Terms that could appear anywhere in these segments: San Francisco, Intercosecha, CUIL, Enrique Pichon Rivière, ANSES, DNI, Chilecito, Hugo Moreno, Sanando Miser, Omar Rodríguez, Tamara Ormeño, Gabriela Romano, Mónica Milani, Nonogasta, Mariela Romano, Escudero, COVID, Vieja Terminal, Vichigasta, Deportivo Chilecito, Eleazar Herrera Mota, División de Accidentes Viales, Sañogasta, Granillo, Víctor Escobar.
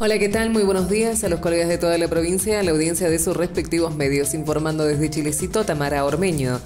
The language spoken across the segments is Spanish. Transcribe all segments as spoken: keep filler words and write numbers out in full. Hola, ¿qué tal? Muy buenos días a los colegas de toda la provincia, a la audiencia de sus respectivos medios. Informando desde Chilecito, Tamara Ormeño.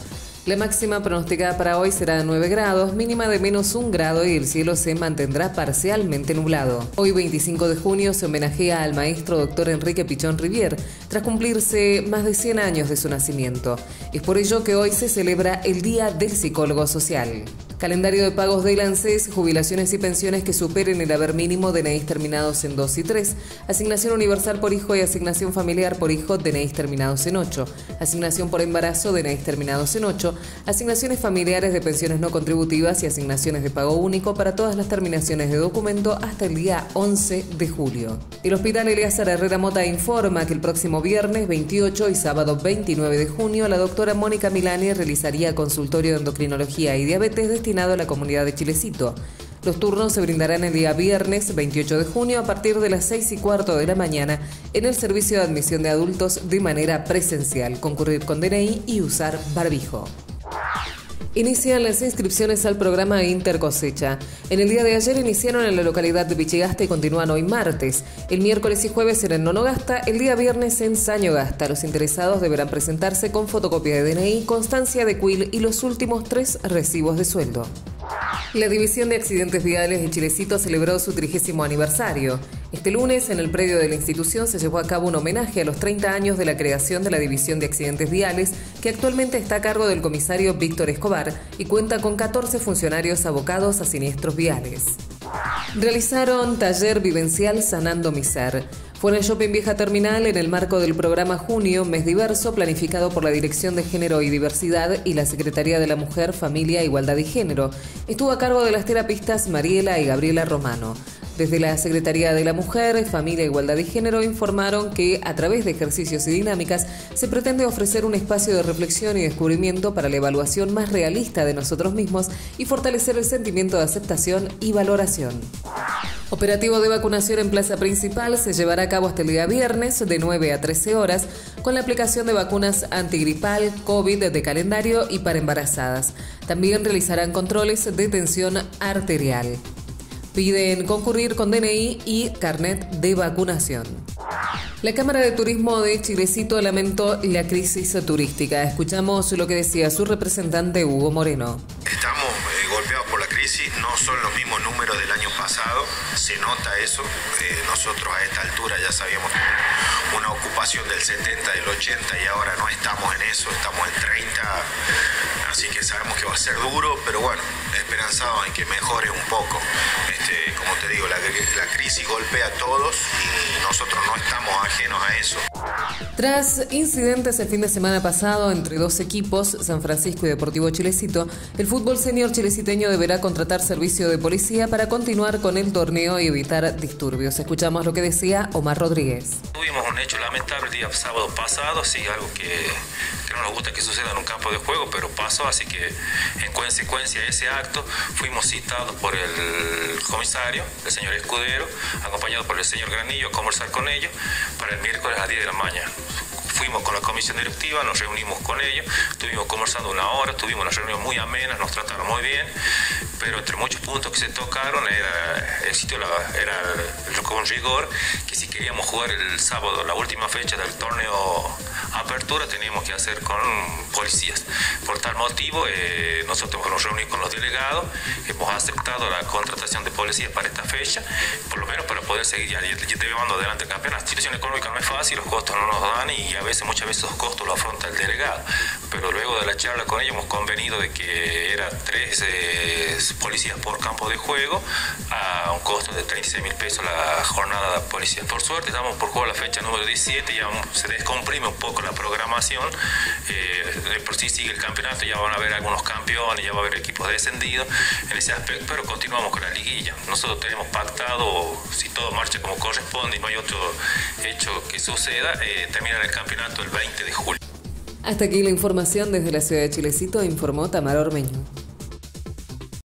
La máxima pronosticada para hoy será de nueve grados, mínima de menos un grado y el cielo se mantendrá parcialmente nublado. Hoy, veinticinco de junio, se homenajea al maestro doctor Enrique Pichon Rivière tras cumplirse más de cien años de su nacimiento. Es por ello que hoy se celebra el Día del Psicólogo Social. Calendario de pagos del ANSES, jubilaciones y pensiones que superen el haber mínimo, D N I terminados en dos y tres, asignación universal por hijo y asignación familiar por hijo, D N I terminados en ocho, asignación por embarazo, D N I terminados en ocho, asignaciones familiares de pensiones no contributivas y asignaciones de pago único para todas las terminaciones de documento hasta el día once de julio. El Hospital Eleazar Herrera Mota informa que el próximo viernes veintiocho y sábado veintinueve de junio, la doctora Mónica Milani realizaría consultorio de endocrinología y diabetes de destinado a la comunidad de Chilecito. Los turnos se brindarán el día viernes veintiocho de junio a partir de las seis y cuarto de la mañana en el servicio de admisión de adultos de manera presencial, concurrir con D N I y usar barbijo. Inician las inscripciones al programa Intercosecha. En el día de ayer iniciaron en la localidad de Vichigasta y continúan hoy martes. El miércoles y jueves será en Nonogasta, el día viernes en Sañogasta. Los interesados deberán presentarse con fotocopia de D N I, constancia de C U I L y los últimos tres recibos de sueldo. La División de Accidentes Viales de Chilecito celebró su trigésimo aniversario. Este lunes, en el predio de la institución, se llevó a cabo un homenaje a los treinta años de la creación de la División de Accidentes Viales, que actualmente está a cargo del comisario Víctor Escobar y cuenta con catorce funcionarios abocados a siniestros viales. Realizaron taller vivencial Sanando Miser. Fue en el shopping Vieja Terminal en el marco del programa Junio, mes diverso, planificado por la Dirección de Género y Diversidad y la Secretaría de la Mujer, Familia, Igualdad y Género. Estuvo a cargo de las terapistas Mariela y Gabriela Romano. Desde la Secretaría de la Mujer, Familia, Igualdad y Género informaron que a través de ejercicios y dinámicas se pretende ofrecer un espacio de reflexión y descubrimiento para la evaluación más realista de nosotros mismos y fortalecer el sentimiento de aceptación y valoración. Operativo de vacunación en Plaza Principal se llevará a cabo hasta el día viernes de nueve a trece horas con la aplicación de vacunas antigripal, COVID de calendario y para embarazadas. También realizarán controles de tensión arterial. Piden concurrir con D N I y carnet de vacunación. La Cámara de Turismo de Chilecito lamentó la crisis turística. Escuchamos lo que decía su representante Hugo Moreno. Estamos eh, golpeados por la crisis, no son los mismos números del año pasado, se nota eso. Eh, nosotros a esta altura ya sabíamos que una ocupación del setenta, del ochenta y ahora no estamos en eso, estamos en treinta. Así que sabemos que va a ser duro, pero bueno, esperanzados en que mejore un poco. Este, como te digo, la, la crisis golpea a todos y nosotros no estamos ajenos a eso. Tras incidentes el fin de semana pasado entre dos equipos, San Francisco y Deportivo Chilecito, el fútbol senior chileciteño deberá contratar servicio de policía para continuar con el torneo y evitar disturbios. Escuchamos lo que decía Omar Rodríguez. Tuvimos un hecho lamentable el día sábado pasado, sí, algo que, que no nos gusta que suceda en un campo de juego, pero pasa. Así que en consecuencia de ese acto fuimos citados por el comisario, el señor Escudero, acompañado por el señor Granillo a conversar con ellos para el miércoles a las diez de la mañana. Fuimos con la comisión directiva, nos reunimos con ellos, estuvimos conversando una hora, tuvimos una reunión muy amena, nos trataron muy bien, pero entre muchos puntos que se tocaron era el sitio, era con rigor, que si queríamos jugar el sábado, la última fecha del torneo Apertura, teníamos que hacer con policías. Por tal motivo, eh, nosotros nos reunimos con los delegados, hemos aceptado la contratación de policías para esta fecha, por lo menos para poder seguir ya, ya llevando adelante el campeonato. La situación económica no es fácil, los costos no nos dan y a veces, muchas veces los costos los afronta el delegado, pero luego de la charla con ellos hemos convenido de que era tres eh, policías por campo de juego a un costo de treinta y seis mil pesos la jornada de policía. Por suerte estamos por jugar la fecha número diecisiete, ya se descomprime un poco la programación, eh, por sí sigue el campeonato, ya van a haber algunos campeones, ya va a haber equipos descendidos en ese aspecto, pero continuamos con la liguilla. Nosotros tenemos pactado, si todo marcha como corresponde y no hay otro hecho que suceda, eh, terminar el campeonato el veinte de julio. Hasta aquí la información desde la ciudad de Chilecito, informó Tamara Ormeño.